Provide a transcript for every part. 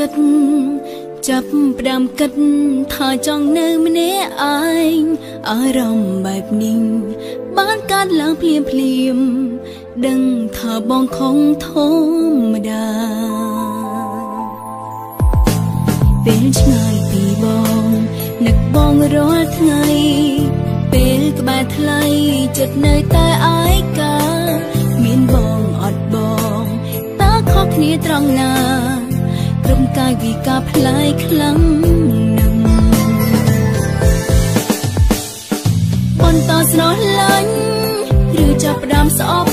chất chấp đam cất thả trong nơi mê anh ở rộng bẹp ninh bán cát láng phim phim đừng thả bong không thôm đà bên ngày thì bong nực bong rót ngày bên các bạn thay chật nơi tai ái cả miền bong ọt bong ta khóc nia trong là trong cài vì cặp lại lắm nằm con to nó lánh rửa chập đám xóm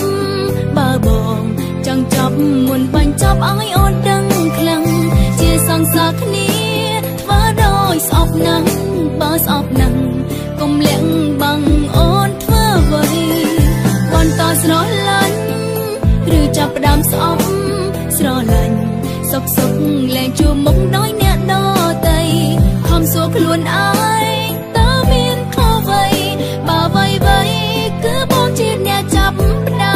ba bồng chẳng chập muôn bánh chập ai ôn đắng lăng chia sang xa khía và đôi xóm nắng ba xóm nắng cùng lẹn bằng ôn thơ vơi con to nó lánh rửa chập đám xóm nó lành sốc sốc lên chua mộng đói nẹt đo tay không suốt luôn ai tớ miên khó vây bà vây vây cứ bốn chiếc nẹt chắp đá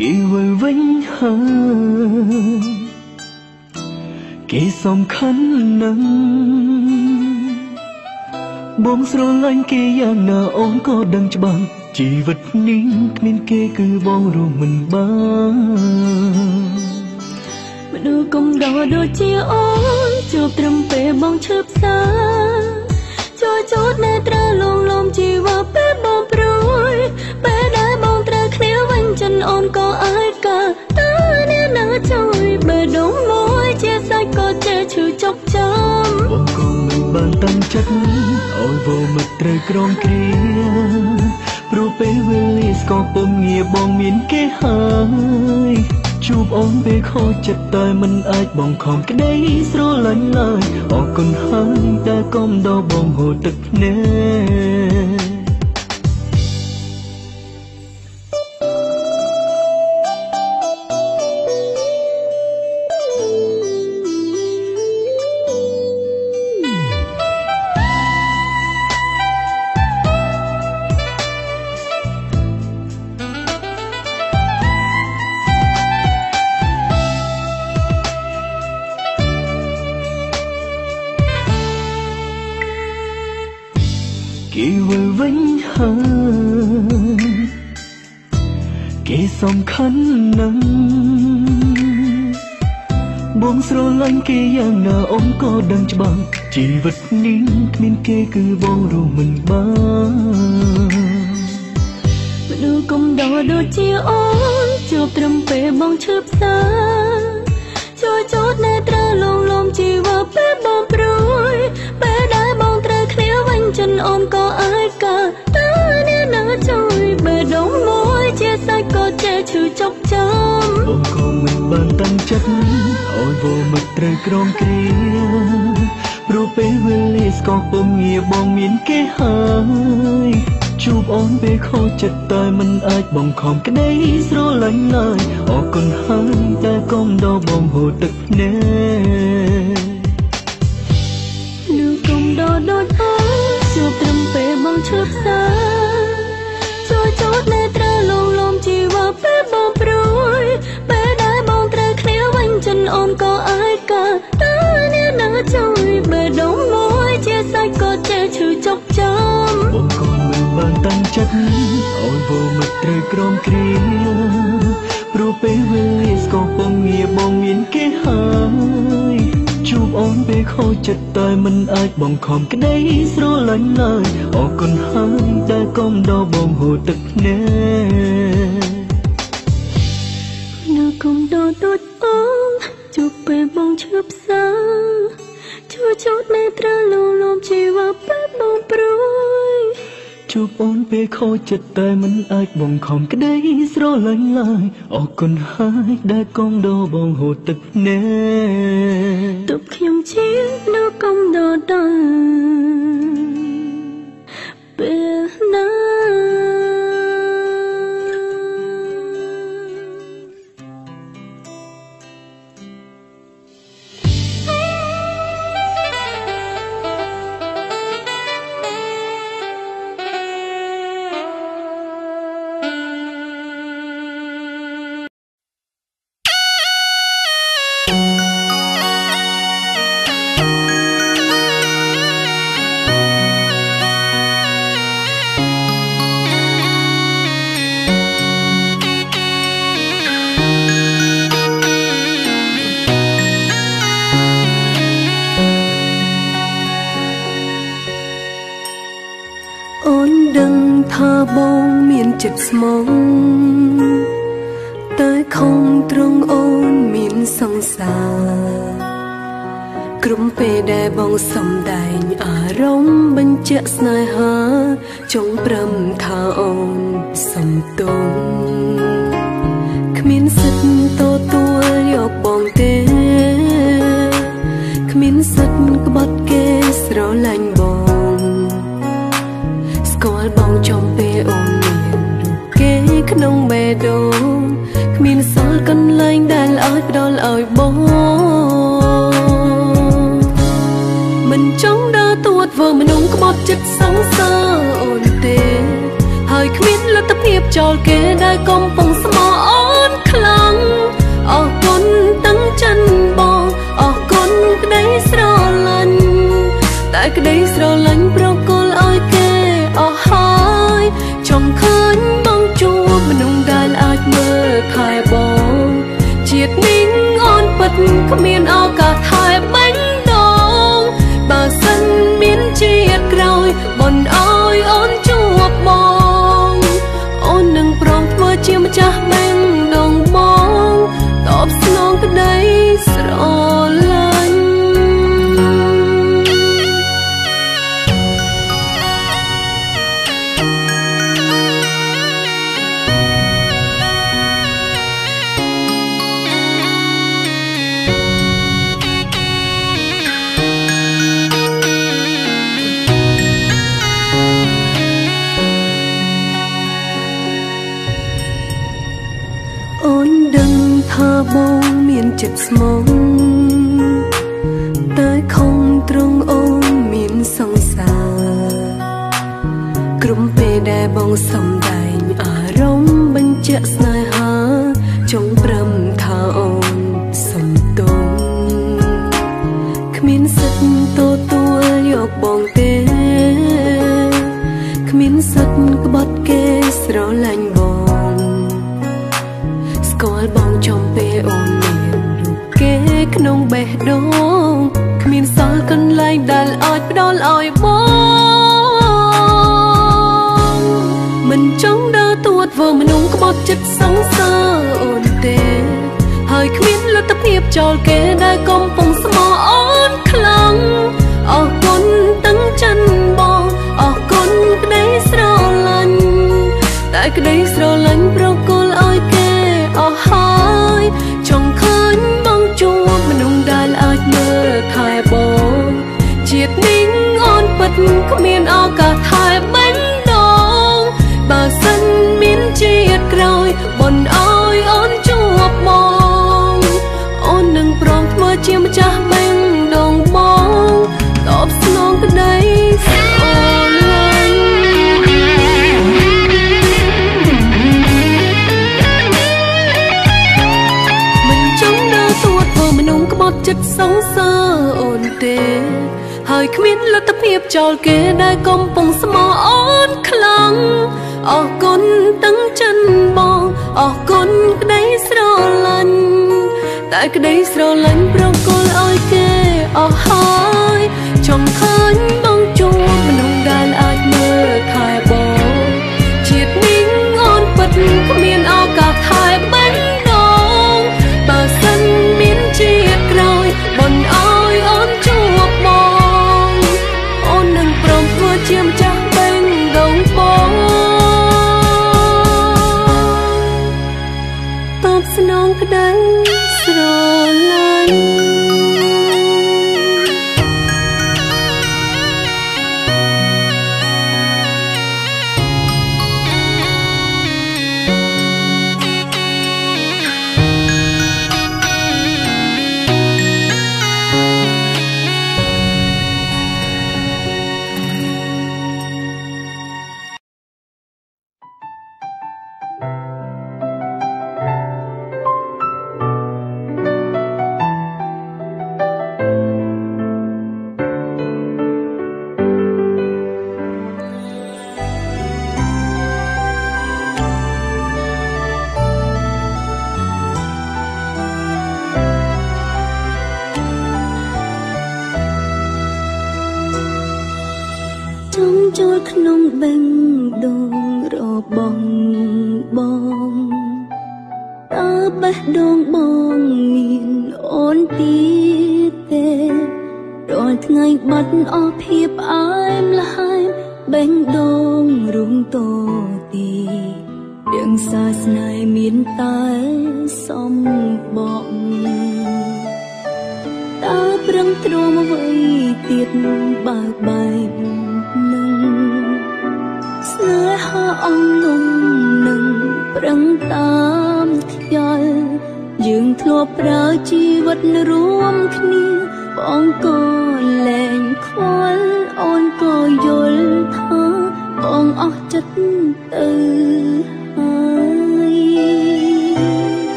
kỳ vơi vĩnh hằng kỳ sông khăn nâng bóng sương anh kỳ giang nở ôn có đằng bằng chỉ vật nín miên kê cứ vô rồi mình băng mình đưa công đỏ đôi chia ôn chụp trầm về bóng chớp xa cho chốt mẹ tra lồm lồm chỉ vào bé bóng rồi bé đã bóng tra khéo anh chân ôn có ai cả ta nên nở trời bề đống môi chia sai có che chữ chọc chấm vòng cùng mình bàn tăng chất ôi vô mặt trời krong kia rồi bé Willis có bông nghe bóng miên kê hai chụp ôm về khó chặt tay mình ai bóng khom cái đấy rồi lạnh lại họ còn hăng ta công đau bóng hồ tực nè. Kỳ vơi vĩnh hằng kỳ sông khăn nâng buông sôi lạnh kỳ giang nở ôm có đằng bằng chỉ vật nín miên kê cứ vô rồi mình băng mình đưa công đỏ đôi chia ôn chụp trầm về bóng chớp xa cho chốt nét ra lồm lồm chỉ vào bé bóng rồi bé đã bóng ra khéo anh chân ôm có ai cả ta nên nở trời bề đống môi chia sai có che chữ chọc chấm vòng cùng mình bàn tăng chất ôi vô mặt trời krong kia rồi bé Willis có bông nghe bóng miên kê hai chụp ôm về khó chặt tay mình ai bóng khom cái đấy rồi lạnh lại họ còn hăng ta công đau bóng hồ tực nè lưu công đo đôi ơi chụp trầm về bóng chớp xa cho chót nè tra lồm lồm chỉ vào bé bóng rồi bé đã bóng tra khéo anh chân ôm có ai cả ta nên nở trời bề đống môi chia sai có che chữ chọc chấm vòng cùng mình bàn tăng chất ôi vô mặt trời krong kia rồi bé Willis có bóng nghe kê hai chụp ôm về khó chặt tay mình ai bóng khom cái đấy rồi lạnh lại họ còn hăng ta công đau bóng hồ tực nè nó công đau tốt ôm chụp về bóng chớp xa cho chốt mẹ tra lồm lồm chỉ vào bé bóng rồi chụp ôm về khó chặt tay mình ai bóng khom cái đấy rồi lạnh lại họ còn hai ta công đau bóng hồ tực nè tụp khiêm chiến nó công đau đau bên đó. Mong tới không trong ôn miền sông xa cụm về đè bong sông đài ở rong bên chợ nơi há chống bầm thà ôn sông tung miền sứt to tua yo bong té miền sứt bát kê sầu lạnh bong soi bong trong về ôn nông bè đồ miền sao cân lanh đàn ơi đôi lời bố mình trong đã tuột vờ mình không có một chất sáng xa ổn tê hơi miền là tập hiệp cho kê đại công bằng sớm ổn Hãy subscribe cho kênh Ghiền Mì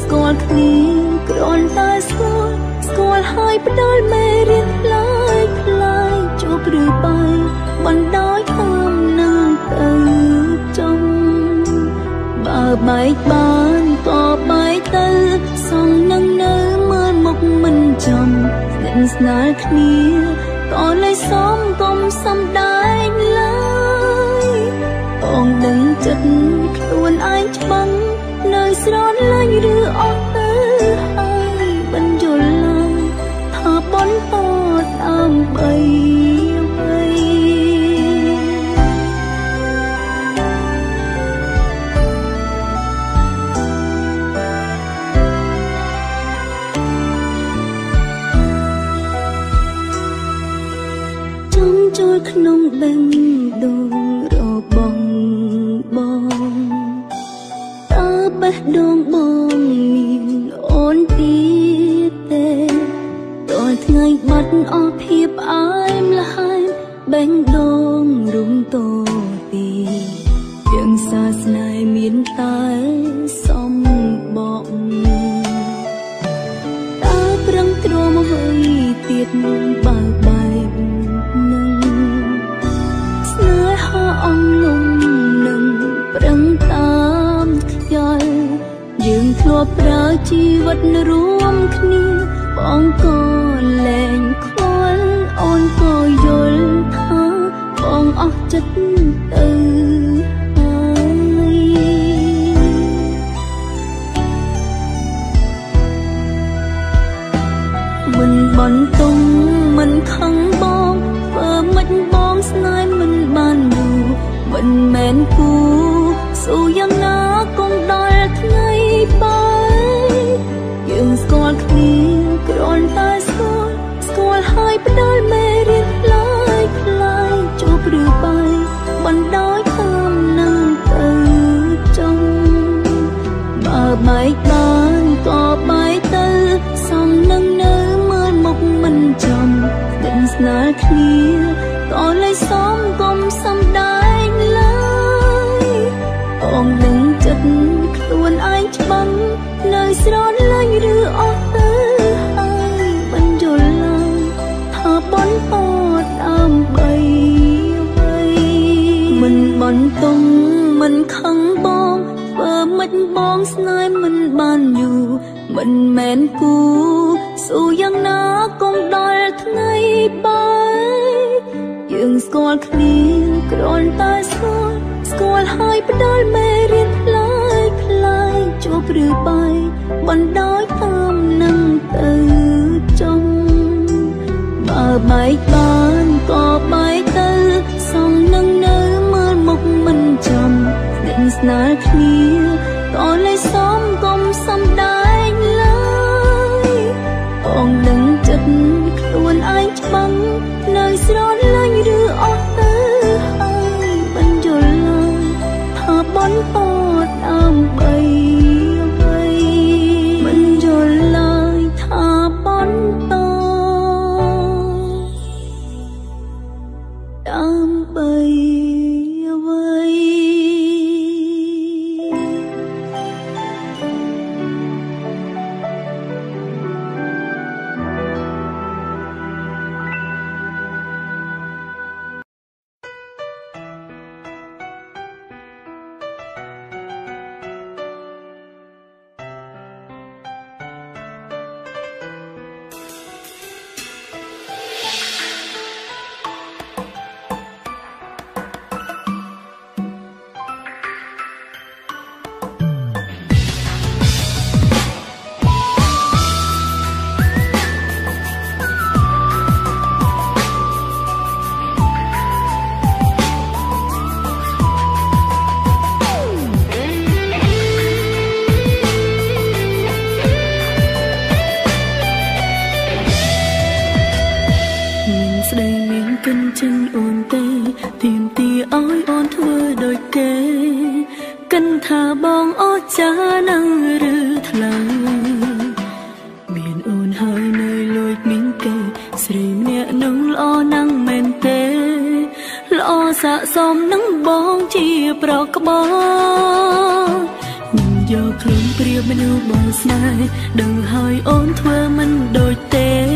Gõ Bài bán có bài tư song nâng nơ mơ mộc mình chồng dẫn snark nia có lấy xóm công xăm đai lơi còn đứng chất luôn ai bắn nơi xót lên đưa ốc tư ai bắn dồn lời thả bón tọt am bầy nông bên đường rò bong bong ta bắt đông bong nhìn ôn tí tê rồi ngày bắt ở hiệp ai là hai bên đông rung tô tì tiếng xa này miền tay sông bọng ta răng trôm hơi tiệt bằng bài ông lùng nâng răng tam chơi dừng thua ra chi vật ruộng kia bóng cô lèn khôn ôn cô dồn thơ bóng óc chất từ mình bắn tung mình khăng bóng vợ mình bóng sniper mình bàn mình men cũ dù giang ná cũng đòi ngày bay nhưng con kia còn ta soi soi hai đôi mê riết lại lại chụp đưa bay bắn đói thơm nâng từ trong bà bài tan có bài tư song nâng nơ mơ mộc mình chồng định snark kia có lấy xóm công xăm đá còn đứng chất luôn ai bắn nơi xót lên đưa óc tư ai bắn dồn lời thả bón tọt am bầy vây mình bắn tung mình khăng bóng vợ mình bóng sniper mình bàn dù mình men cú dù giang ná cũng đòi ngày bay dường scott clear còn ta xót còn hai đôi mê riết lại lại chụp rửa bay bắn đói thơm nâng từ trong bà bài bán có bài tư song nâng nơ mơ mộc mình chồng định snark nia có lấy xóm công xăm đai lơi còn đứng chất luôn ai bắn nơi xót lên đưa óc tư ai bắn dồn bắn tọt am bầy vây mình dồn lời thả bắn tọt am bầy vây đừng hỏi ôn thua mình đôi tê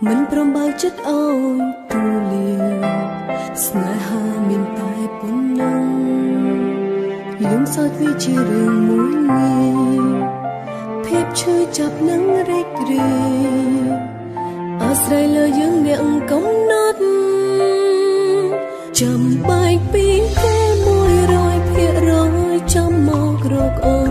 mình prom bao chất âu tu liều sna ha miền tai bốn nắng lúng soi quy chi đường mũi nghi phép chơi chập nắng rách rìa Australia dương miệng cống nát trầm bài bi thế môi rồi phía rồi trong màu rực ôn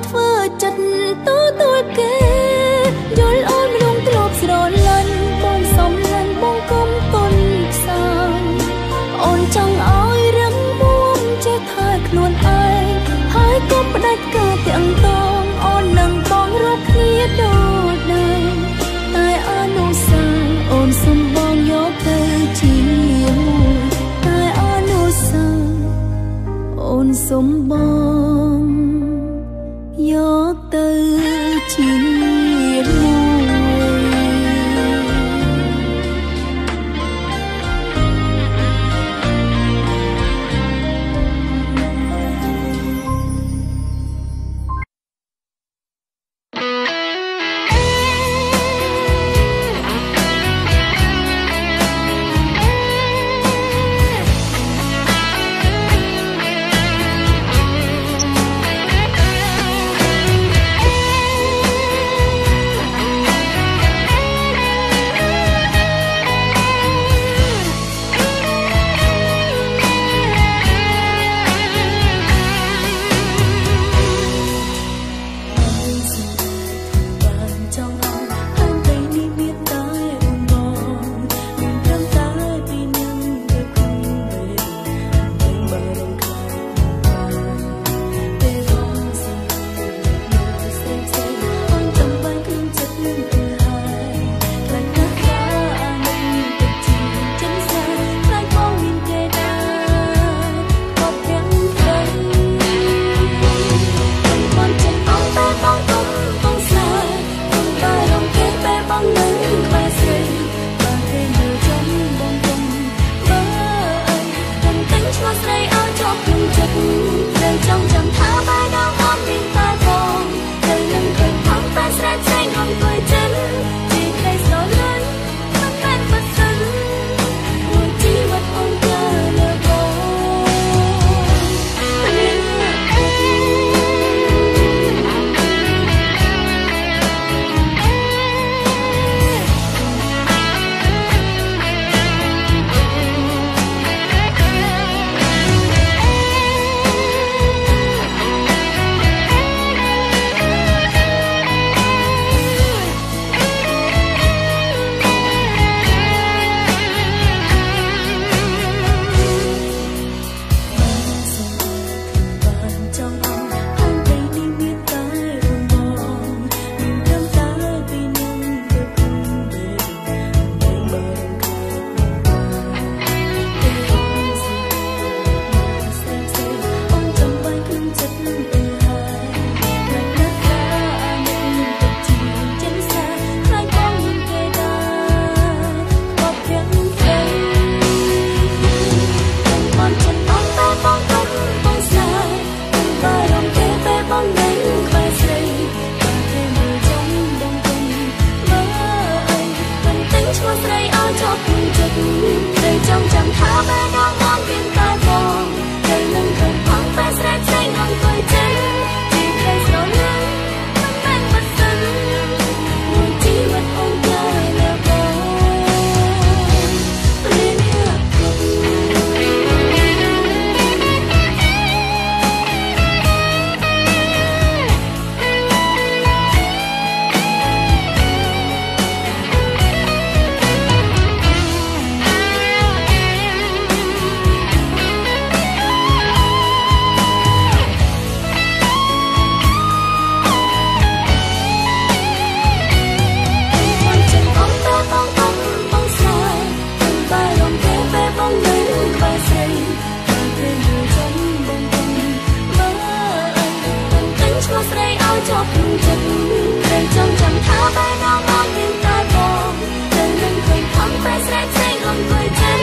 cho phương trình thời trong chẳng tháo bay đau mong những ta còn từng lần cười thắng bay sẽ say lòng cười chân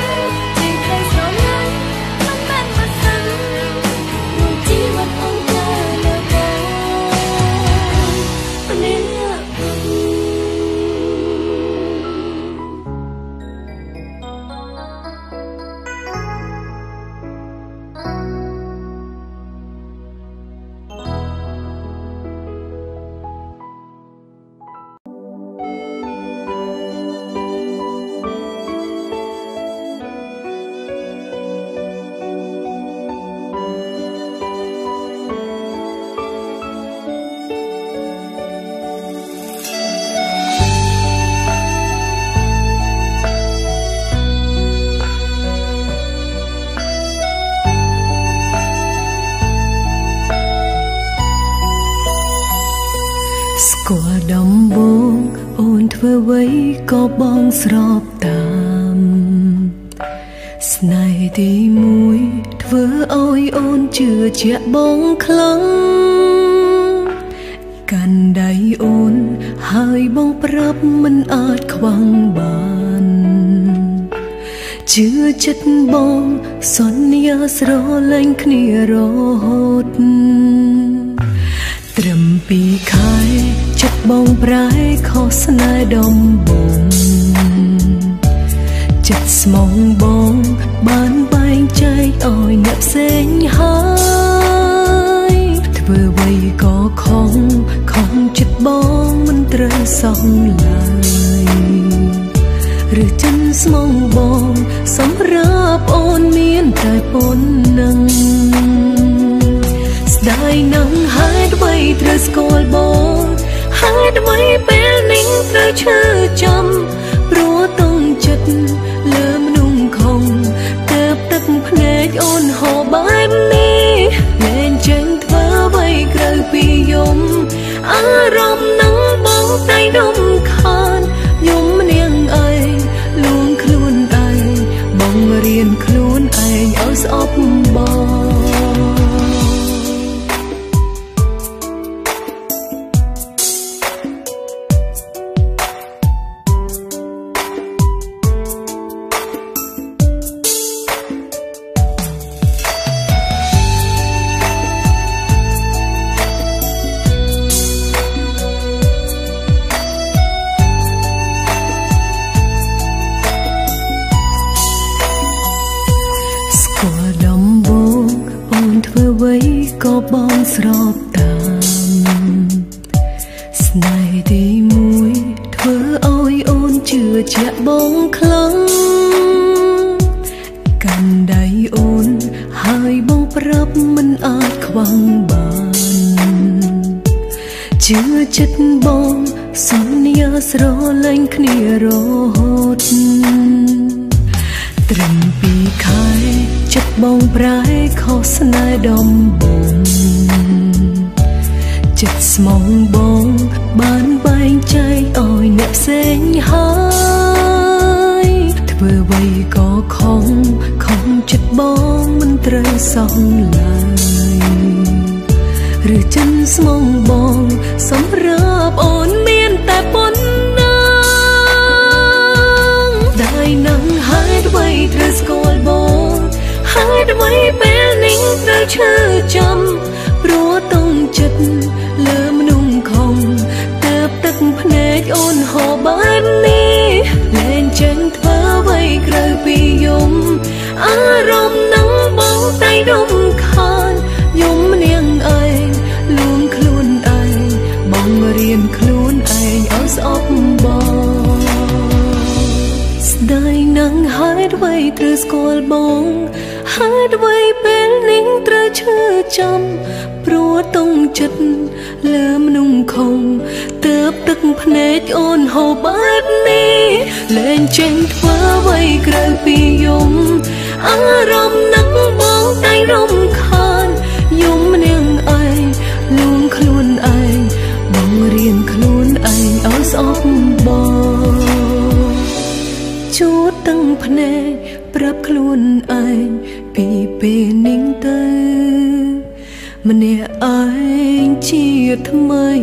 tình cây gió lớn mắt bên mặt sân người chỉ vẫn ông trời lời đời anh đi lượt có bong srop tam snai thì mũi vừa ôi ôn chưa chẹ bong khlang càn đầy ôn hơi bong prap mình ạt khoang bàn chưa chất bong sonia sro lên khnia rốt trầm pi khai chất bong prái khó snai đom bông chất mong bông bán bay trái ỏi nhập xanh hai vừa bay có không không chất bông mình trời sông lại rồi chân mong bông sống ráp ôn miên tại bốn nâng đại nắng hát bay trời sôi bông hát bay bên nín trời chơ chăm rúa tung chật lơm nung không tép tấp nét ôn hồ bãi mi lên chân thơ bay trời phi yum á rong nắng bóng tay đông khan yum niêng ai luôn khluôn ai bóng riêng khluôn ai áo sọc bò Mne anh chiết mây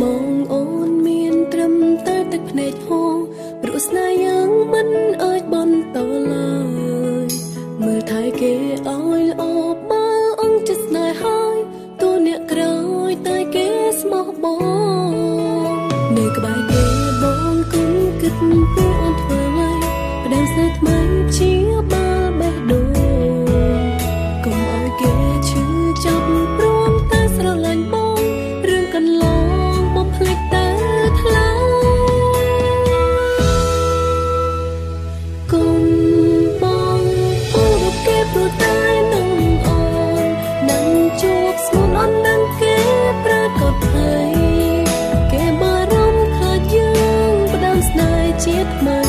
bong ôn miên trầm tơ tịch này thô rus na yang mân ơi bon tàu lời mưa thái kê ôi ô ba ông chật nai hai tu nẹt rồi tai kê small bong nơi cái bài kê bong cũng kịch tu ôn thơ lây đem sát máy chia ba bé đồ cùng ôi kê chữ chấm luôn ta sờ lạnh bong riêng cần lòng bông lệch ta thla bán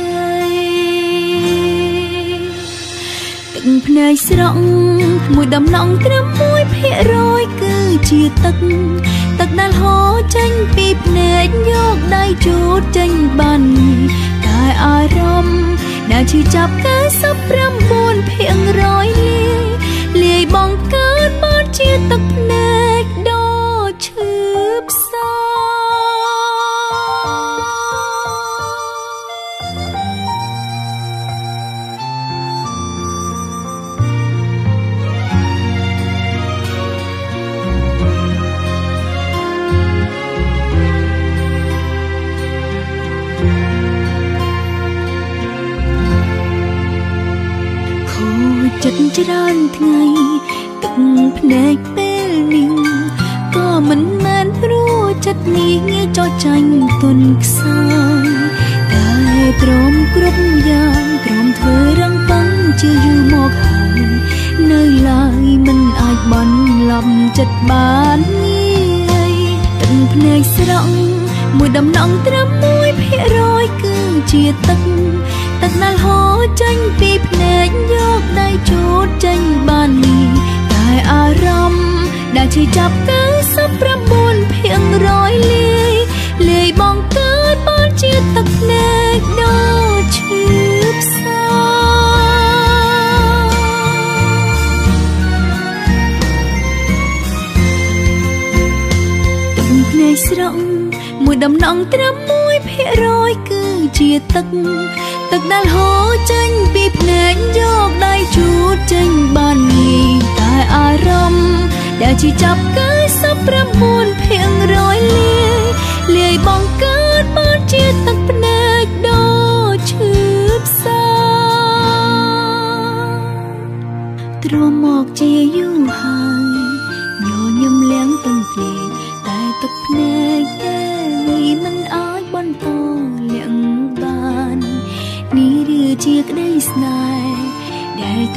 ngay từng ngày sương mùi đầm nóng trầm môi phía rồi cứ chia tắc tắc đàn hó tranh bịp nẹt nhóc đai chút tranh bàn tai ai râm đã chỉ chập cái sắp râm buồn phiền rồi lê lê bong cát bón chia tắc nẹt đo chớp xa tràn ngày từng nét bên mình có mình men rú chất nghĩ cho tranh tuần sao tại trộm cướp giang trộm thơ răng băng chưa dư một hàng nơi lại mình ai bắn lòng chất bán ngay từng nét sương mùi đầm nóng trắm môi phía rồi cứ chia tắc tắc nal hó tranh bịp nẹt nhóc đai chốt tranh bàn tai à râm đã chỉ chập cái sắp râm buồn phiền rồi lê lê bong cát bón chia tắc nẹt đó chớp xa មួយដំណងត្រឹម 1% គឺជាទឹកដែលហូរចេញពីភ្នែកយកដៃជូតចេញបានងាយតែអារម្មណ៍ដែលជាចាប់ 99% លាយបង្កើតបានជាទឹកភ្នែកដ៏ឈឺផ្សាទ្រាំមកជាយូរហើយញញឹមលៀងទាំងភ្នែកតែទឹកភ្នែកទេមិនអោយបន្តលៀងបាននេះជាក្តីស្នេហ៍ដែលត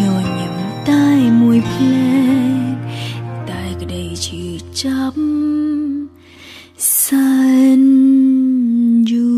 ញញឹមតែមួយភ្នែកតែក្តីឈឺចាប់san you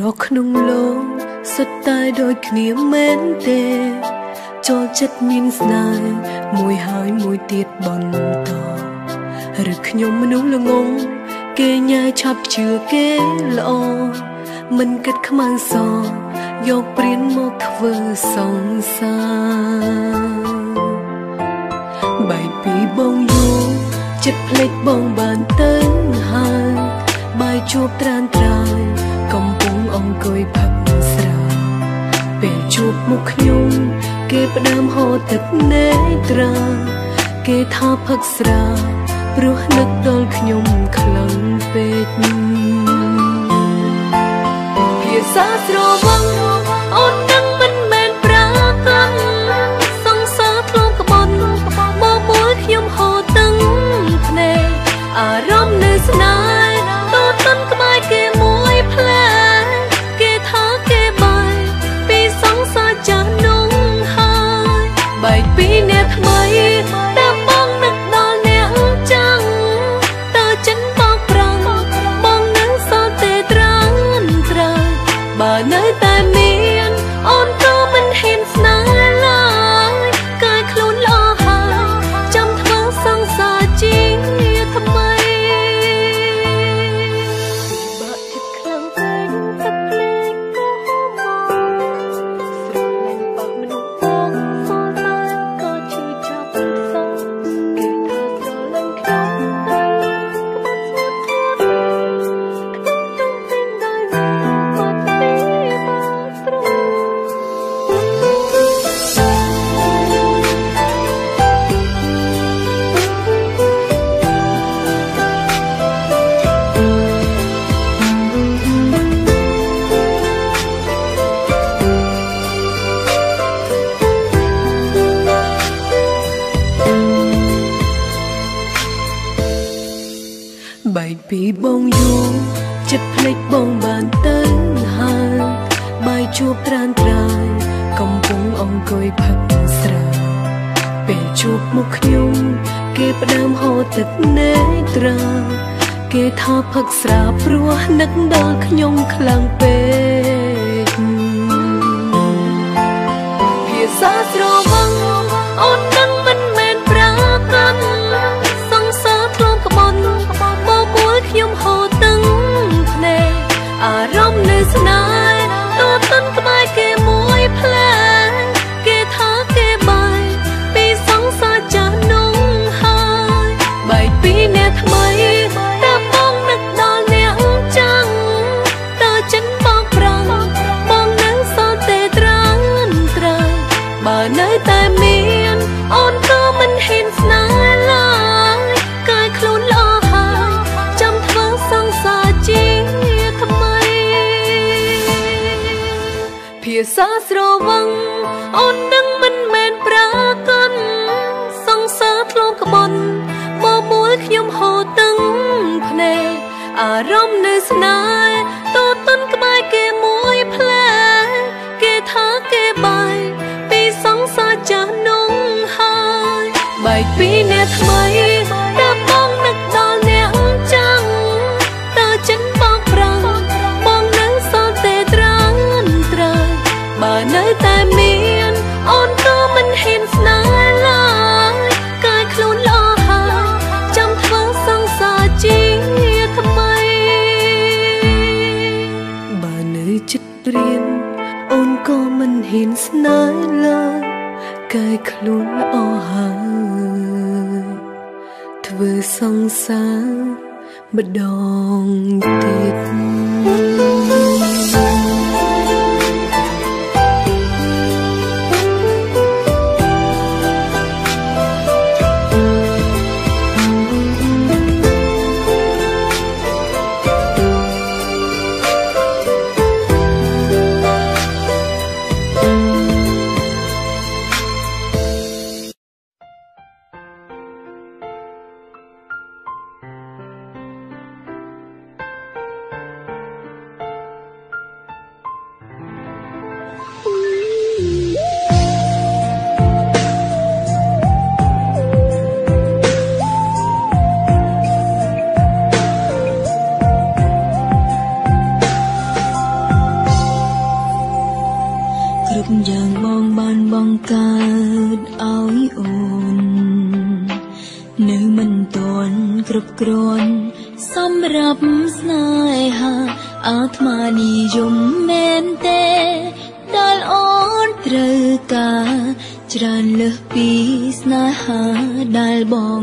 รอขนมลงสุดตายโดยเขียมเม้นเตโจจัดนิมสนายมวยหายมวยเตียดบอลต่อหรือขยมมนุษย์ละงงเกยายชอบเชื่อเกลอมันกัดขมังซอยกเปลี่ยนมอกเวอร์สองซาใบปีบงยูจัดเพล็ดบงบานเติ้นหายใบจูบตรานตรายกำปงองกอยผักสระเป็นจูบมุขยมเก็บดามหอตึกเนตราเกทาผักสระปลุกนึกตอนขยมคลังเป็ดเพียสาสรวังอดดังมันแมนปรากันสงสารโลกกบฏบ่มวยขยมหอตึงเนอารมณ์ในสนายตัวต้นกบายเกมวยแผลเกท้าเกใบปีสงสารจะนุ่งหายใบปีเนทำไมปีบงยูจัดเพล็ดบงบานเติ้นหายใบจูบตรานตรายกำปงองกอยผักสระเป็นจูบมุขยมเก็บดามหอตึกเนตราเกทาผักสระปลัวนักดาขยมคลังเป็ดเพียสาสรวังอดดังมันแมนปรากันสงสารโลกกบฏยมหอตึงเนอารมณ์ในสนายตัวต้นกบายเกมวยแผลเกท้าเกใบปีสองสาจานุ่งหายใบปีเนทำไมแต่บ้องนักดอเนียงจังตาฉันบ้องปรังบ้องนังสอนเตตรังตรายบ่าเนยแต่เมียนอ่อนก็มันเห็นสนายลายกายคลุนลอเพียสาสรวังอดดังมันแมนปรากันสงสารโลกกบฏบ่มวยขยมหอตึงเนอารมณ์ในสนายตัวต้นกบายเกมวยแผลเกท้าเกใบปีสงสารจะนุ่งหายใบปีเนทำไมแต่บ้องนักดอเนียงจังตาฉันบ้องปรังบ้องนังสอนเตตรังตรายบ่าเนยแต่เมียนอ่อนก็มันเห็นสนายลายกายคลุนลอหายจำท้องสังสาจีทำไมบ่าเนยจิตเรียนอ่อนก็มันเห็นสนายลายกายคลุนลอหายเธอสังสารบดองติด กรน สำหรับสายหา อาตมานิยมแม่นเต ดาลอ้อนตรึกา จรันเลือกปีสายหา ดาลบอง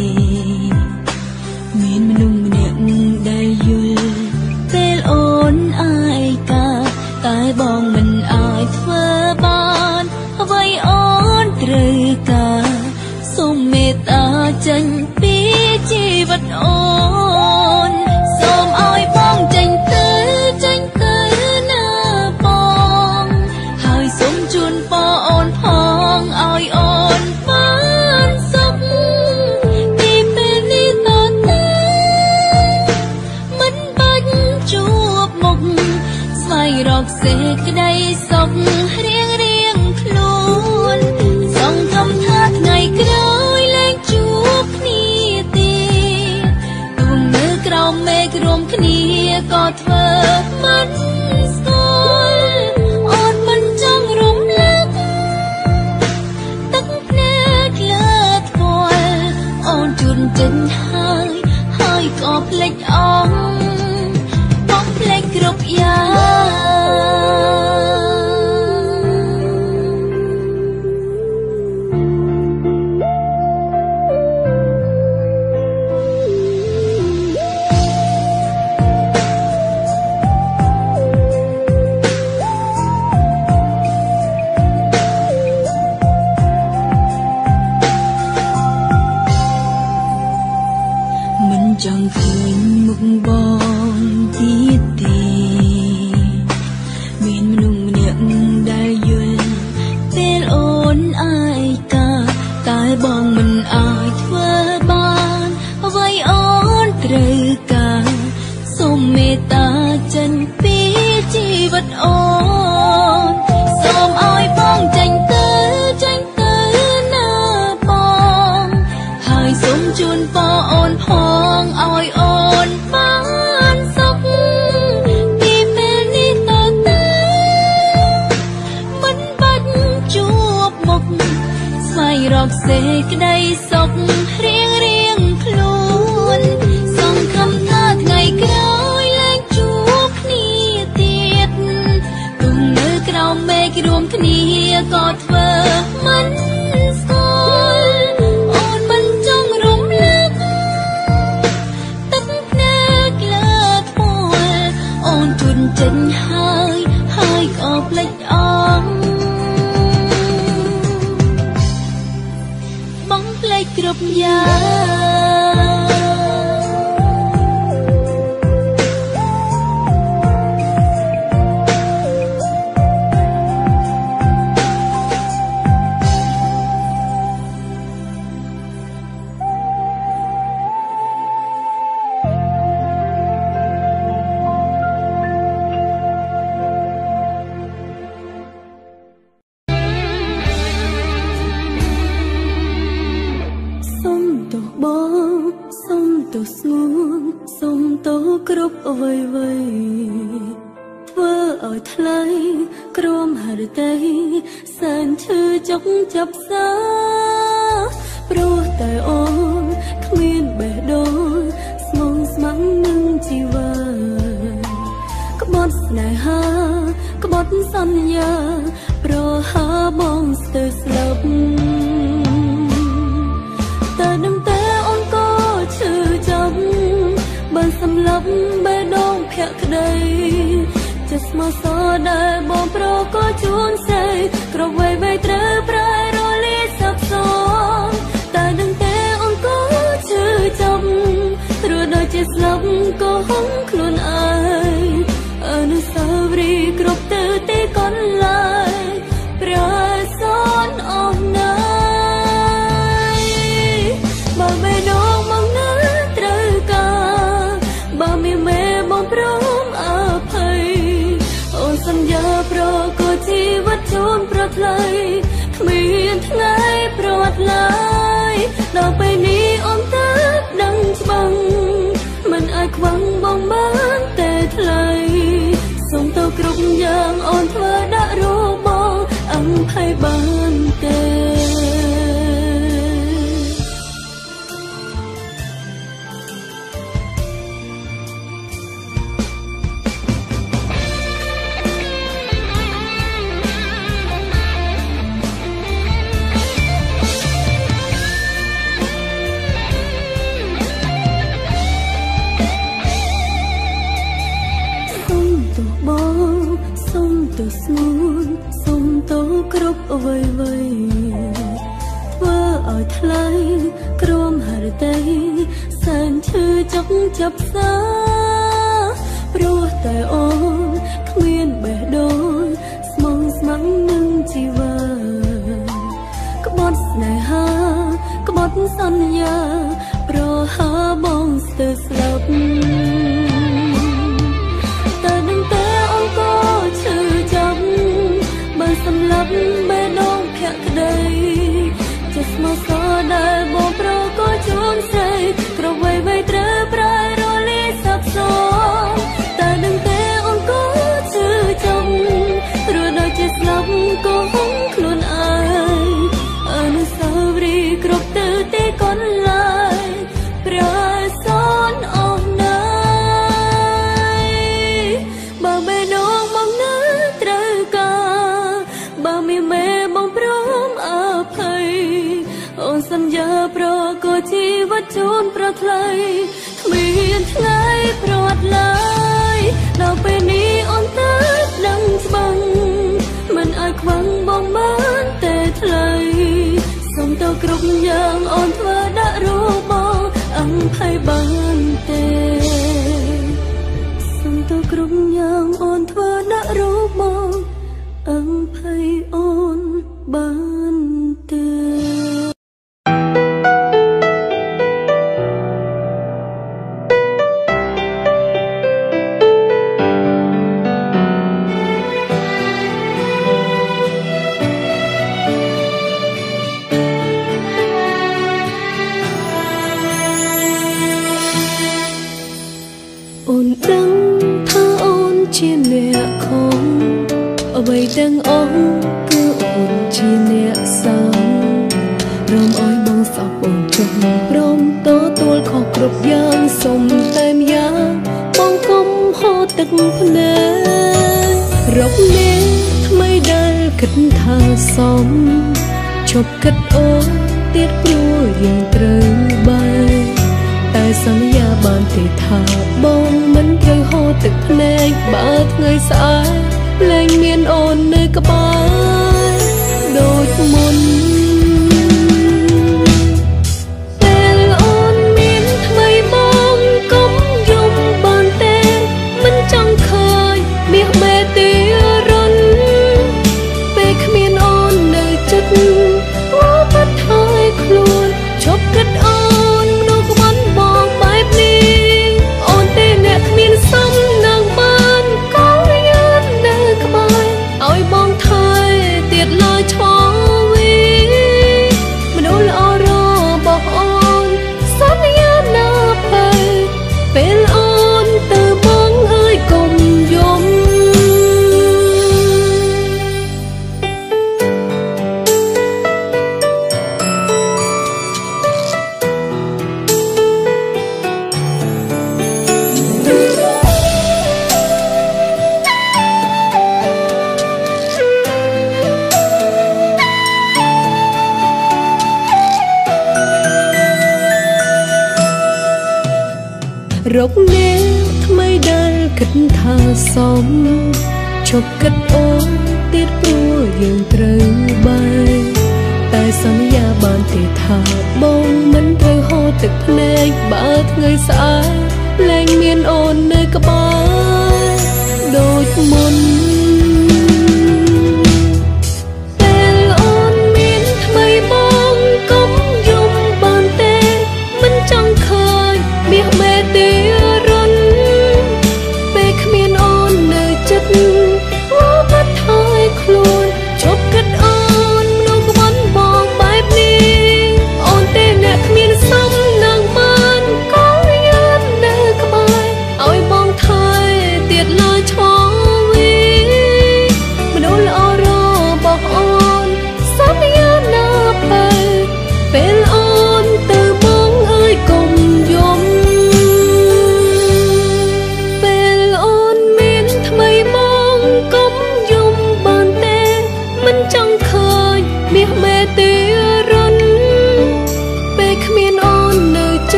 Hãy subscribe cho kênh Hãy Hãy subscribe cho kênh Ghiền Mì Gõ để không bỏ lỡ những video hấp dẫn.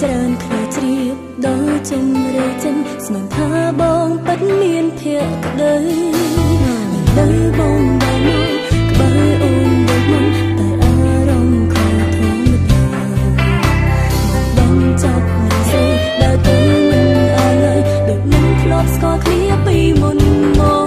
tràn khởi triệp đôi chân rơi chân sầm tha bong bất miên thiệt đời đời bong đời mong bơi ôm đời mong tại ở rong khơi thốn đời bong chọc người say đời tôi mình ai lời được nắng clouds có khía bi môn mò.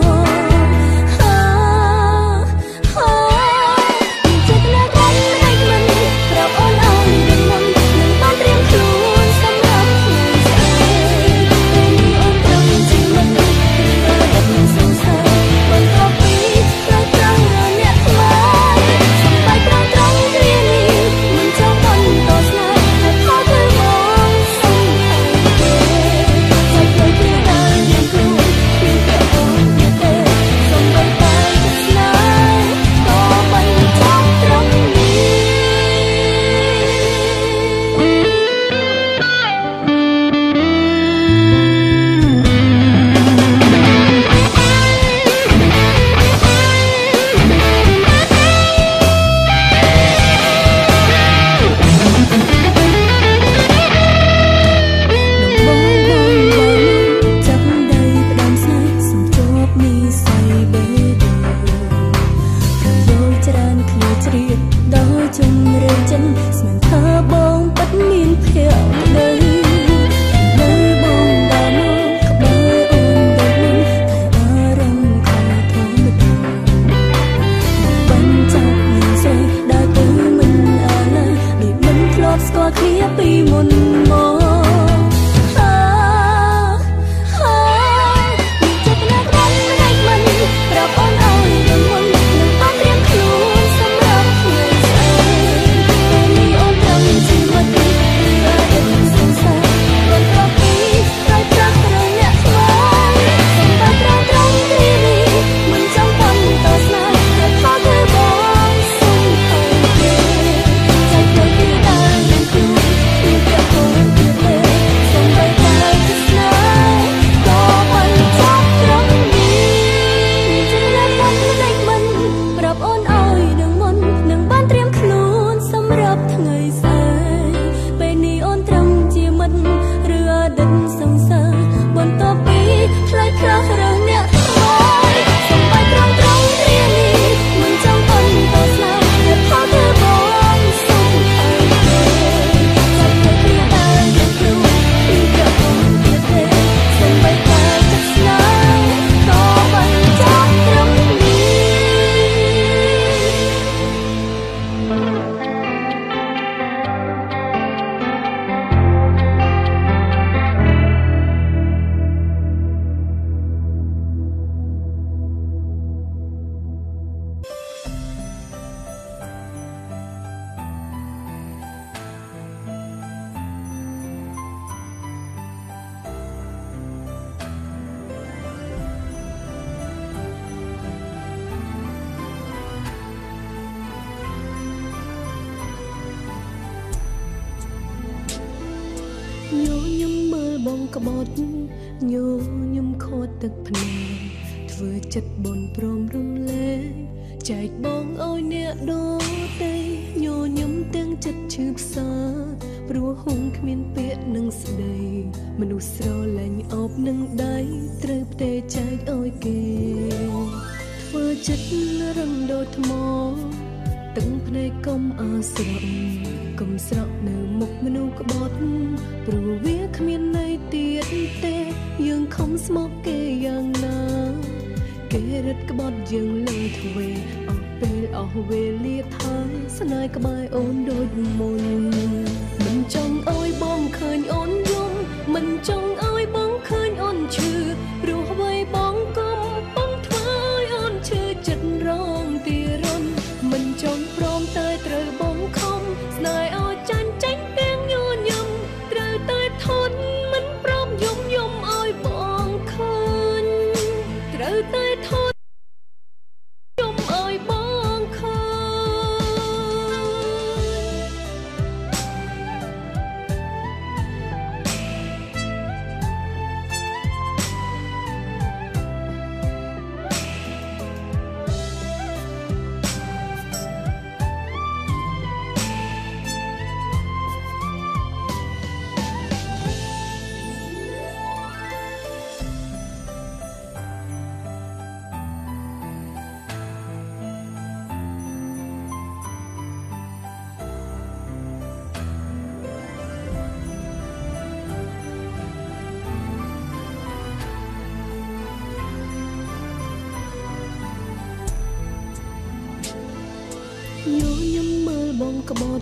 nhớ nhầm mơ bông cà bọt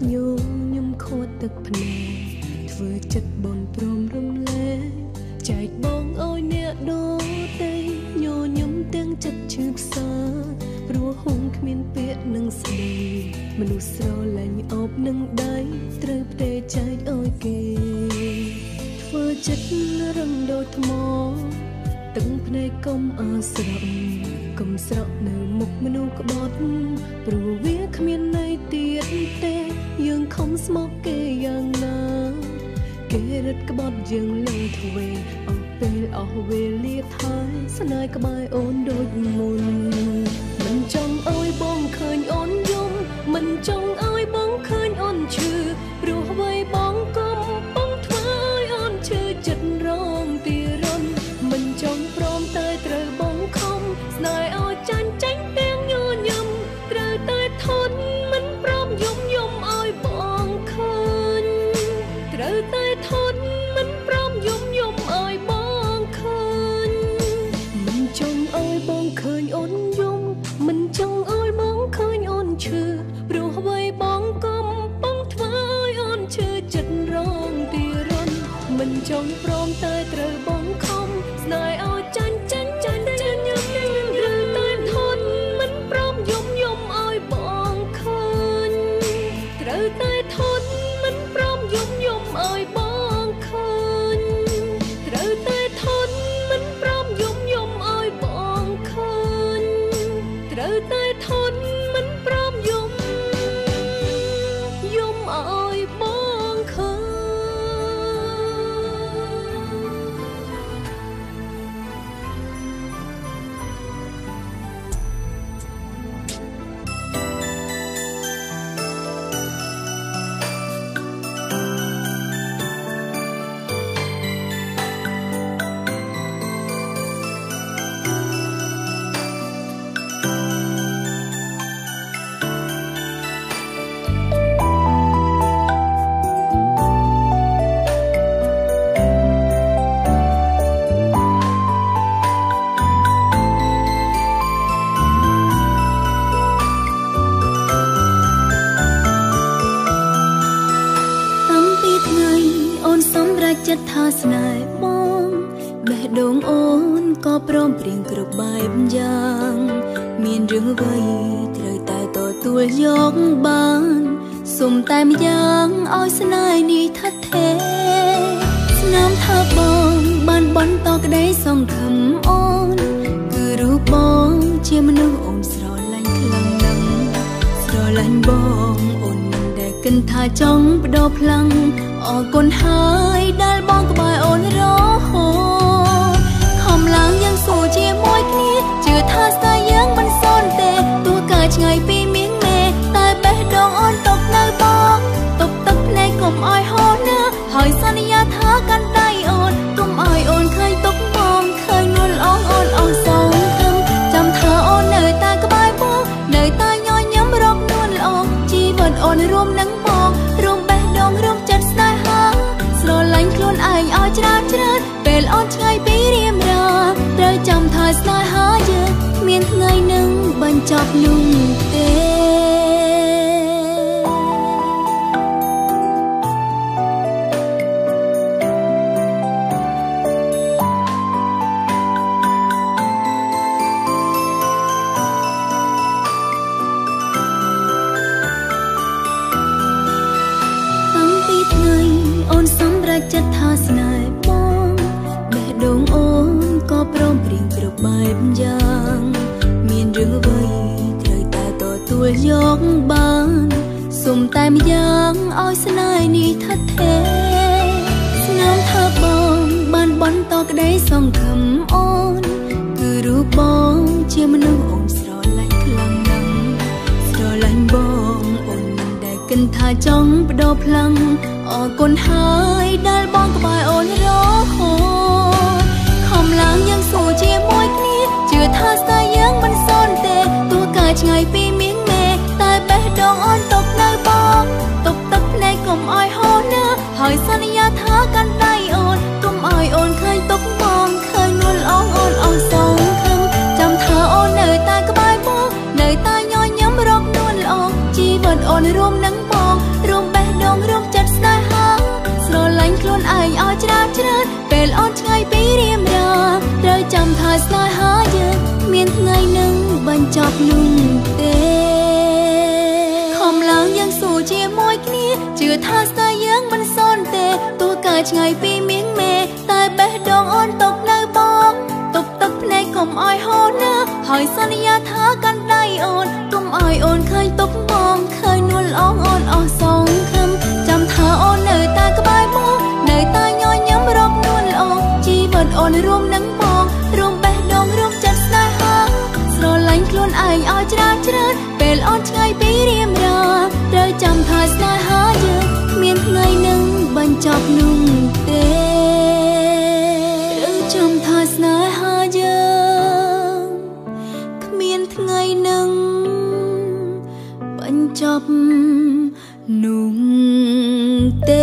nhớ nhầm khó tực phần nè vừa chất bồn trồm rung lê chạy bóng ôi nẹ đô tây nhớ nhầm tiếng chất chụp xa rùa hùng khmiên biết nâng xe mà nụ sâu lành ốp nâng đáy trời bề chạy ôi kì vừa chất rừng đôi thầm từng này công ở sầm cầm sợ nở mục menu có bọt rùa viết miền này tiệt tê dương không smog kê giang nở kê rất có bọt dương lưng thuê ở về liệt thái sân ai có bài ôn đôi mùn mình trong ơi bông khơi ôn dung mình trong ơi bông khơi ôn chư rùa vây bóng công bóng thuê ôn chư chật rong tia rôn mình trong prom tới trời bóng không nơi ao chán tránh tiếng nhu nhầm trời tới thôn mình prom dung dung ơi bóng khơi trời tới thôn mình prom dung dung ơi bóng khơi mình trong ơi bóng khơi ôn dung mình trong ơi bóng khơi ôn chư rùa vây bóng công bóng thuê ôn chư chật rong tia rôn mình trong prom tới trời bóng không nơi ao chân chân chân chân nhung rừng tới thôn mình prom dung dung ơi bóng khơi trời tới thôn mình prom dung dung ơi bóng khơi trời tới thôn mình prom dung dung ơi bóng khơi trời tới thôn mình prom dung dung ơi bóng khơi. ពេលអត់ឆ្ងាយពីរៀមរាត្រូវចាំថាស្នេហាយើងមានថ្ងៃនឹងបញ្ចប់នោះទេខំឡើងយើងស៊ូជាមួយគ្នាជឿថាស្នេហ៍យើងមិនសូន្យទេទោះកើតឆ្ងាយពីមៀងមេតែបេះដូងអូនຕົកនៅបងទុកទឹកភ្នែកកុំឲ្យហូរណាហើយសន្យាថាកាន់ដៃអូនកុំឲ្យអូនឃើញទុកបងឃើញនួលអងអូនអស់សងខំចាំថាអូននៅតែក្បែរមកនៅតែញញឹមរកនួលអងជីវិតអូនរួមនឹងបងរួមបេះដូងរួមចិត្តស្នេហាស្រឡាញ់ខ្លួនឯងឲ្យច្រើនច្រើនពេលអូនឆ្ងាយពីរៀមរាត្រូវចាំថាស្នេហាយើងមានថ្ងៃនឹងបញ្ចប់នោះទេត្រូវចាំថាស្នេហាយើងគ្មានថ្ងៃនឹងបញ្ចប់នោះទេ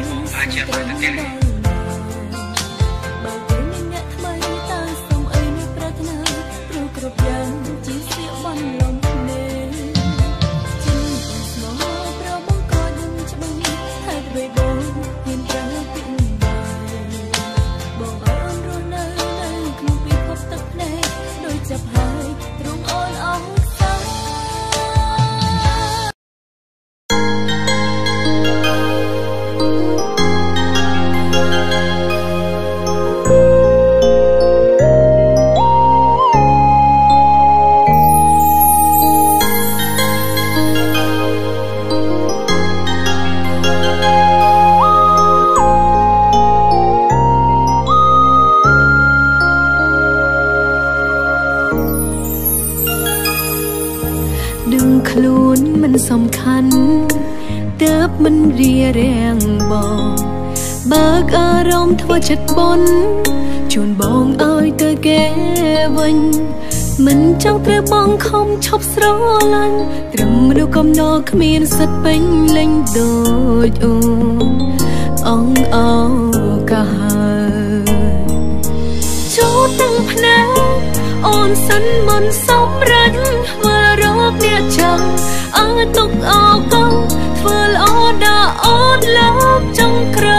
này cũng phát triển về thực tế. Chất bón chuồn bong ơi tôi ghé vinh mình trong tre bong không chọc sâu lăn trầm đâu cầm nó miên sắt bánh lên đôi ông ao cả chú từng pha ôn sân mòn sóng rắn vừa rớt nia chăng ở tục ao công vừa ló đã ôn lớp trong cờ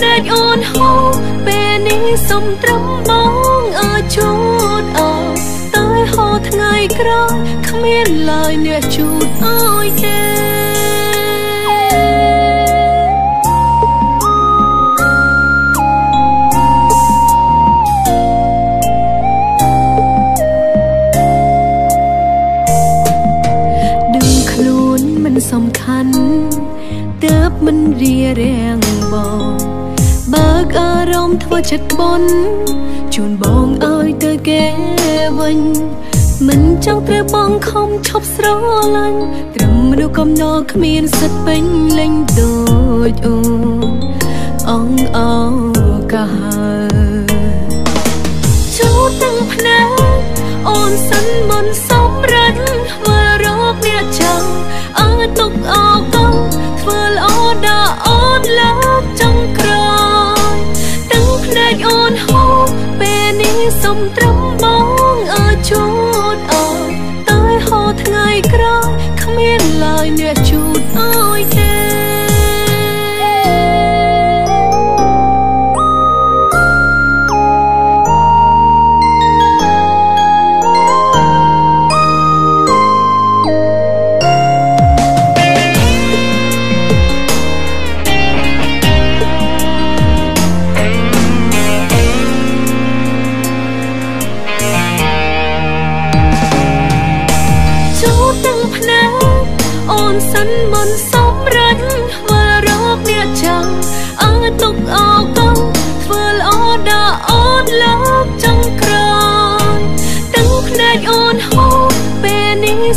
nét ôn hô về ní sông trống bóng ở chút ở tới hồ ngày cong không biết lời nửa chút ôi đừng khốn mình sông khăn tớp mình ria rèn bò ở rong thua chật bón chuồn bong ơi tôi ghé vinh mình trong tre bong không chọc sâu lăn trầm đâu cầm nó miên sắt bánh lên đôi ông ao cả chú từng pha ôn sân mòn sóng rắn vừa rớt nia chăng ở tục ao công vừa ló đã ôn lớp trong ôn hô về ní sông trống bóng ở chút ở tới hồ ngày cong không biết lời nửa chút ôi thế.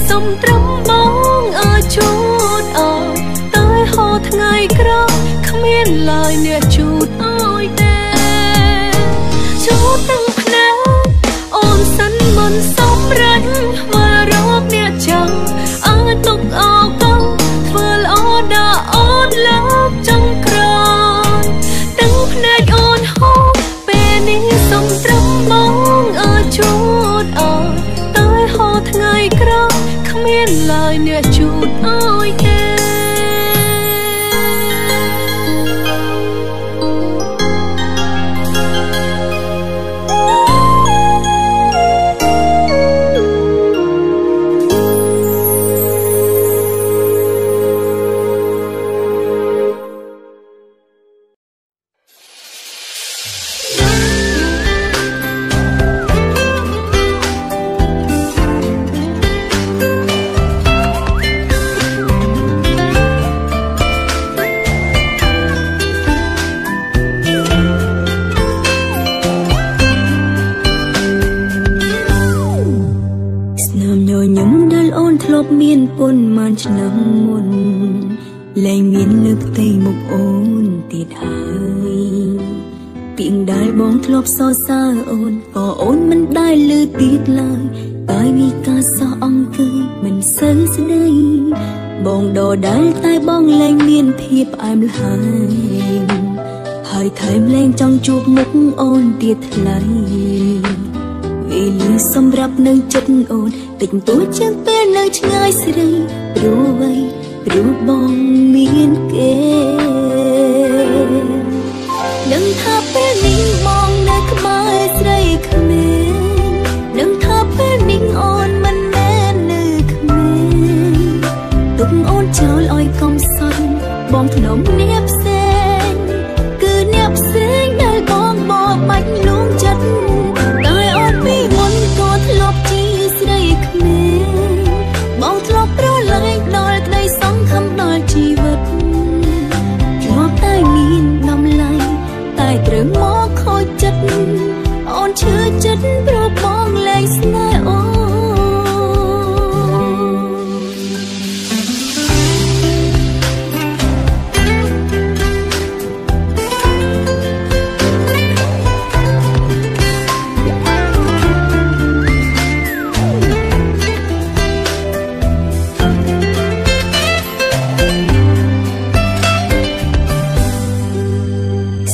Sông trống bóng ở chút ở tới hồ ngày cong không biết lời nửa chút ôi thế chú từng pha ôm sân mòn sóng rắn vừa rớt nia chăng ở tục ao công vừa ló đã ôn lớp trong cong từng pha ôn hô về ní sông trống bóng ở chút ở tới hồ ngày cong biết lời nửa chút ôi thế. Năm muôn lành biến lực tây mục ôn tiệt hơi tiếng đai bóng thọc so xa ôn có ôn mình đai lư tiệt lời Bởi vì ca so ông cười mình sớ sẽ đây bồn đồ đáy tay bong lên miên thiệp em lại hỏi thêm lên trong chuột mực ôn tiệt lại vì lưu xâm rập nâng chân ôn tình tố chân bên nơi ngay sẽ đây rú vây rú bong miên kê nâng tháp bên mình bong nơi khắp mai sẽ đây khắp mê nâng tháp bên mình ôn mình nên nơi khắp mê tục ôn cháu lòi công sân bong thật nóng nếp chưa chất bro bong lên snai ô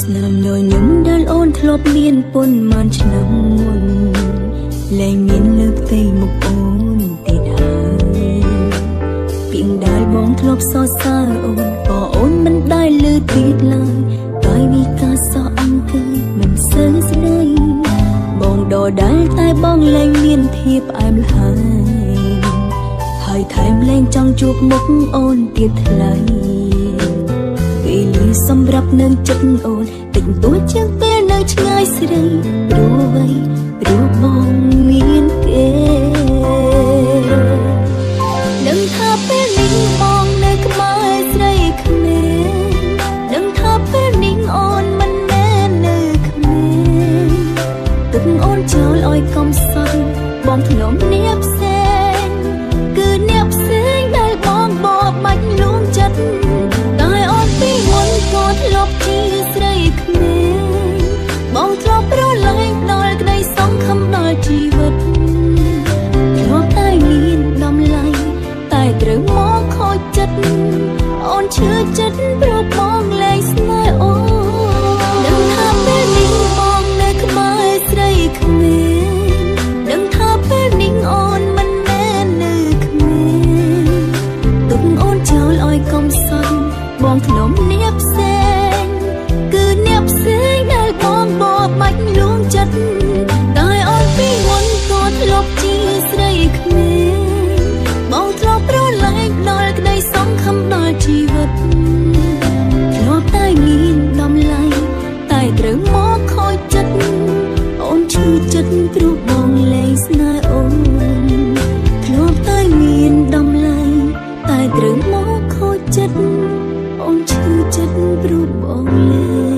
nằm đôi nhúng đơn ôn thọp miên pôn màn nằm muôn lệ miên lược tây mục ôn tịt hai biển đại bóng thọp so xa ôn bỏ ôn mình đai lư tịt lời tại vì ca so ăn cười mình sớ sẽ đây bóng đồ đai tai bóng lên miên thiệp em hai hỏi thêm lên trong chuột mục ôn tịt lời vì lư xâm rập nâng chất ôn tình tối chẳng biết nơi ngay sẽ đây đua vây đua bong miên kê nâng tháp bên mình bong nơi khắp mai sẽ đây khắp mê nâng tháp bên mình ôn mình nên nơi khắp mê tức ôn cháu lòi công sân bong thật nhóm nếp sen cứ nếp xinh đời bong bò bạch luôn chất tài ôn phí huấn cốt lọc chi sẽ đây khắp mê bóng thọp rô lại đòi đầy sống khâm đòi trì vật thọp tai miên đâm lây tài trở mó khói chất ôn chứa chất rô bóng lên snai ô nâng tháp bên mình bóng nơi khắp mai sẽ đây khắp mê nâng tháp bên mình ôn mình nên nơi khắp mê tục ôn cháu lòi công sân bóng thật nóng nếp sen cứ nếp xinh nơi bóng bò bạch luôn chất tài ôn phí huấn tốt lọc chi sẽ đây khắp mê bóng thọp rô lại đòi đầy sống khâm đòi trì vật thọp tai miên đâm lây tài trở mó khói chất ôn chứa chất rô bóng lên snai ôn thọp tai miên đâm lây tài trở mó khói chất ôn chứa chất rô bóng lên.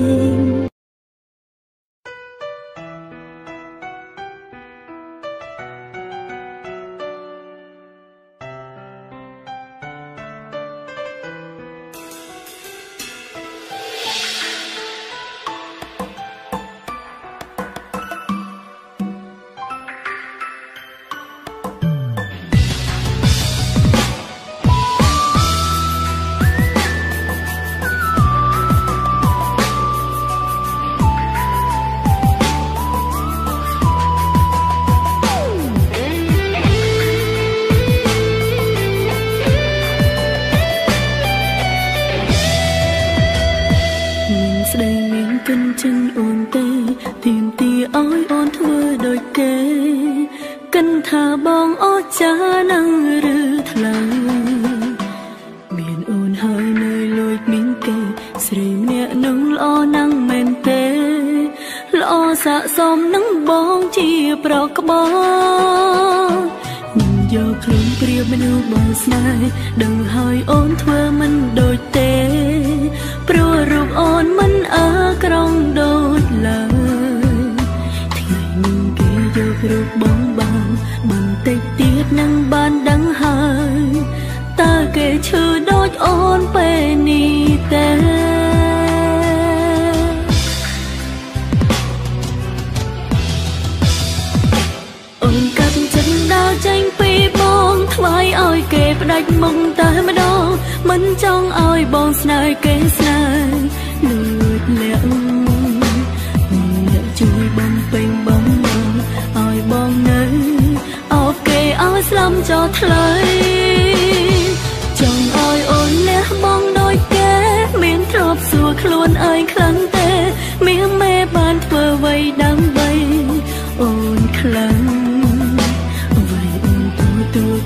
Hãy subscribe cho kênh Ghiền Mì Gõ để không bỏ lỡ những video hấp dẫn. đạch mong tới mà đâu mình trong ơi bồn nơi kế nơi lượt lẽ mình đã chui bông bềnh bóng ơi bông nơi ok áo slum cho lời chồng ơi ôn lẽ bông đôi kế miếng thọp xua luôn ơi khăn tê miếng mê ban vừa vây đám bay ôn khăn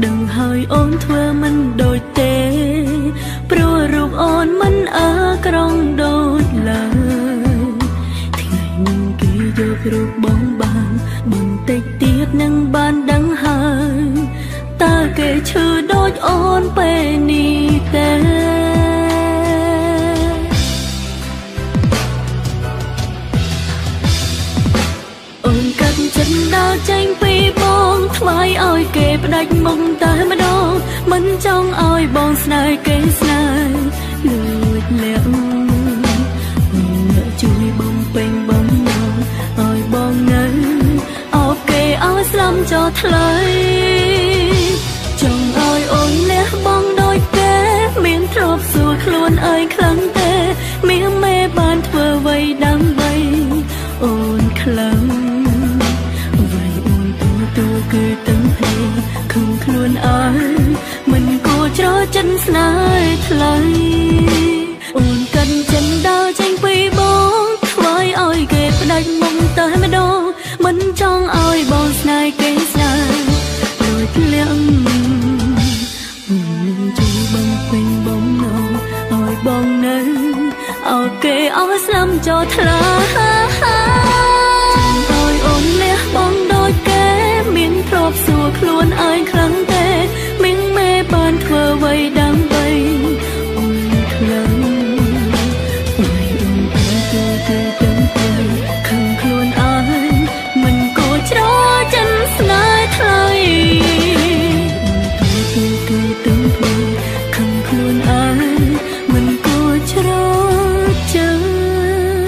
đừng hơi ôn thưa mình đôi tê pro rụp ôn mình ở trong đôi lời thì ngày mình kia được rụp bóng bàn bùng tích tiết nâng ban đắng hơi ta kể chư đôi ôn bề ni tê ôn cắt chân đau tranh pi bóng thoái ơi kê đạch mông tới mà đâu mình trong ơi bông nơi kế nơi lượt lẽ mình đã chui bông bềnh bóng ơi bông nơi ok áo slum cho lời chồng ơi ôn lẽ bông đôi kế miếng thọp xua luôn ơi khăn tê miếng mê ban vừa vây đám bay ôn khăn vậy ôn tu cứ từng hay không luôn ở mình cố cho chân nơi thay ôn cần chân đau tranh quy bóng với ơi kề đạch mong tới mà đâu mình trong ơi bóng nơi kế nơi đôi liễm mình chui bông quanh bóng nào ơi bóng nơi ok áo slum cho thay rộp xua luôn ai kháng tê miếng mê ban thơ vây đám bay ôn kháng người ôn tư tấm tay khăng luôn ai mình cố cho chân nơi thay tư tấm tay khăng luôn ai mình cố cho chân nơi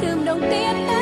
trường đầu tiên đó.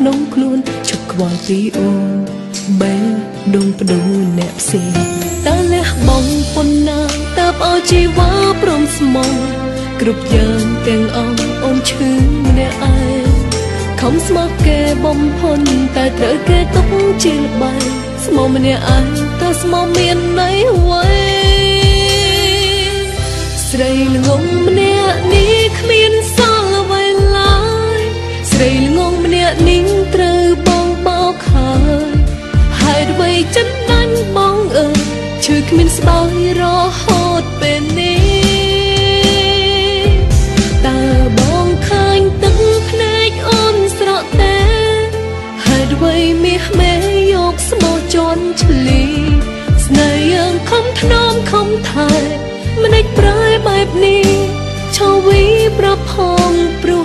nông khuôn chụp vào tí ôm bé đông bắt đầu nẹp xì ta lẽ bóng phun na ta bao chi vỡ brom smong group giang tiếng ôm chữ nè ai không smog kê bom phun ta đỡ kê tóc chiều bay smong nè ai ta smong miền nấy quay srei ngông nè ní miền sao vậy lại srei ngông nè nín trơ bong bao khơi hai đôi chân anh mong ơi chữ miền sao rõ hot bên ní quay mía mẹ yộc màu tròn chì này không thnom không thay mình địch rơi bài ní cho quý bà phong pruôi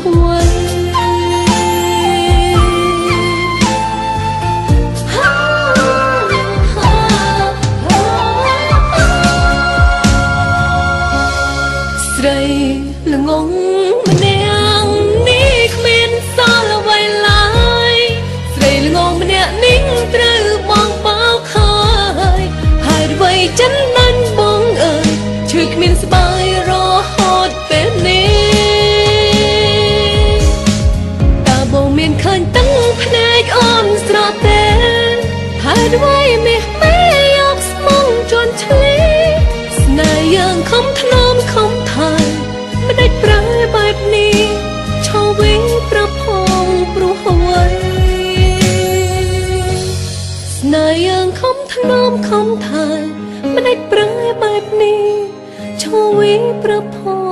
không thay mà đành bơi bạt ní cho quý bà